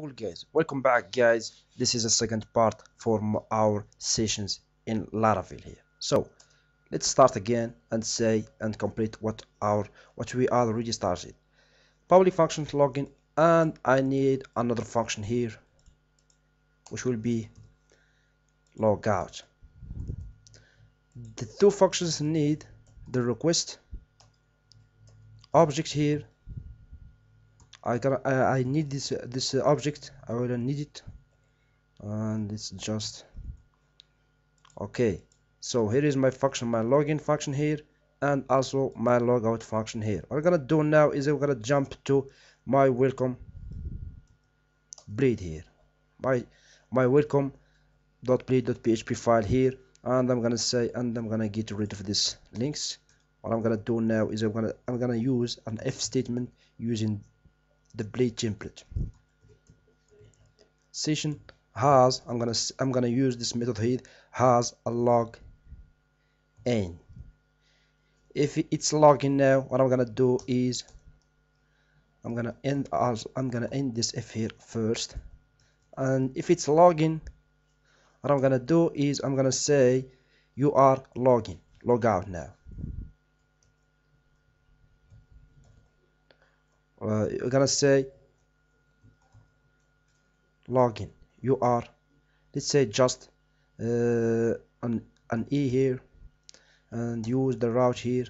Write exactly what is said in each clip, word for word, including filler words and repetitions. Cool guys, welcome back guys. This is the second part for our sessions in Laravel here. So let's start again and say and complete what our what we already started. Public function login, and I need another function here which will be logout. The two functions need the request object here. I can I, I need this uh, this uh, object. I will need it, and it's just okay. So here is my function, my login function here, and also my logout function here. What I'm gonna do now is I'm gonna jump to my welcome blade here, my my welcome.blade.php file here, and I'm gonna say and I'm gonna get rid of these links. What I'm gonna do now is I'm gonna I'm gonna use an if statement using the blade template. Session has I'm gonna I'm gonna use this method here, has a log in. If it's logging now, what I'm gonna do is I'm gonna end as I'm gonna end this if here first, and if it's logging, what I'm gonna do is I'm gonna say you are logging, log out now. Uh, you're gonna say login, you are, let's say just uh, an, an E here, and use the route here,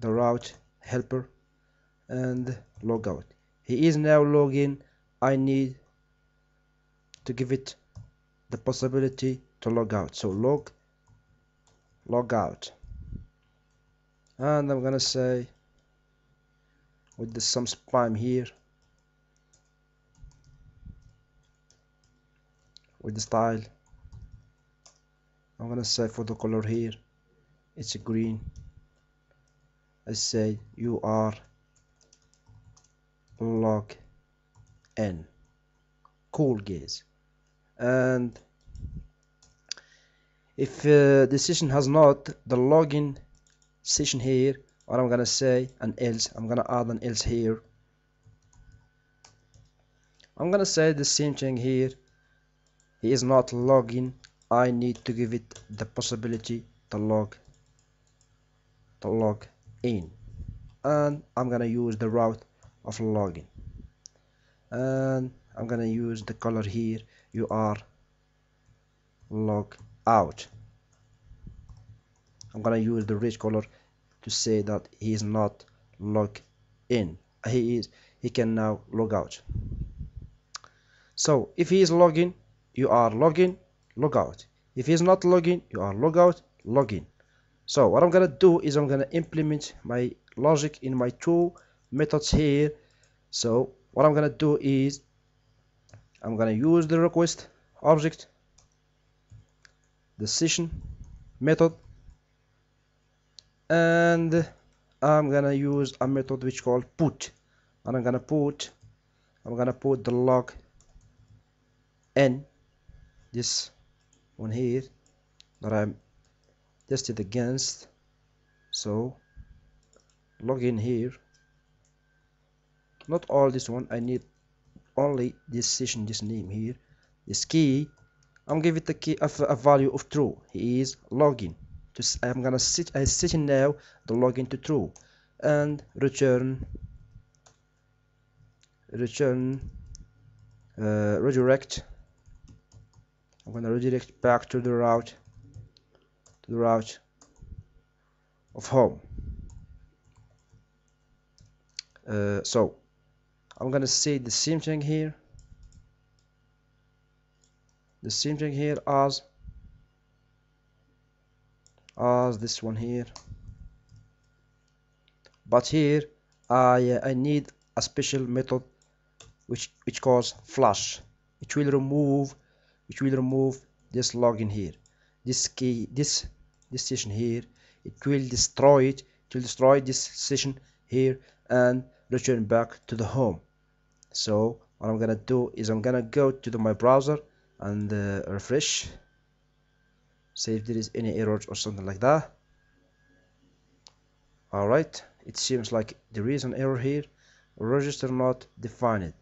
the route helper, and logout. He is now login. I need to give it the possibility to log out, so log log out, and I'm gonna say with the some spam here, with the style I'm gonna say for the color here it's a green. I say you are log in. Cool guys, and if uh, the session has not the login session here, what I'm gonna say an else, I'm gonna add an else here. I'm gonna say the same thing here. He is not logging. I need to give it the possibility to log to log in, and I'm gonna use the route of login, and I'm gonna use the color here, you are log out. I'm gonna use the red color to say that he is not log in, he is he can now log out. So if he is logging, you are logging, log out. If he is not logging, you are log out, log in. So what I'm gonna do is I'm gonna implement my logic in my two methods here. So what I'm gonna do is I'm gonna use the request object, the session method, and I'm gonna use a method which called put, and I'm gonna put I'm gonna put the log in, this one here that I'm tested against. So log in here, not all this one, I need only this session, this name here, this key. I'm giving it the key of a value of true. He is logging. I'm gonna set I set now the login to true, and return return uh, redirect. I'm gonna redirect back to the route to the route of home. Uh, so I'm gonna say the same thing here, the same thing here as as this one here, but here I uh, I need a special method which which calls flush. It will remove which will remove this login here, this key, this this session here. It will destroy it. It will destroy this session here and return back to the home. So what I'm gonna do is I'm gonna go to the, my browser and uh, refresh. See if there is any errors or something like that. Alright, it seems like there is an error here. Register not defined.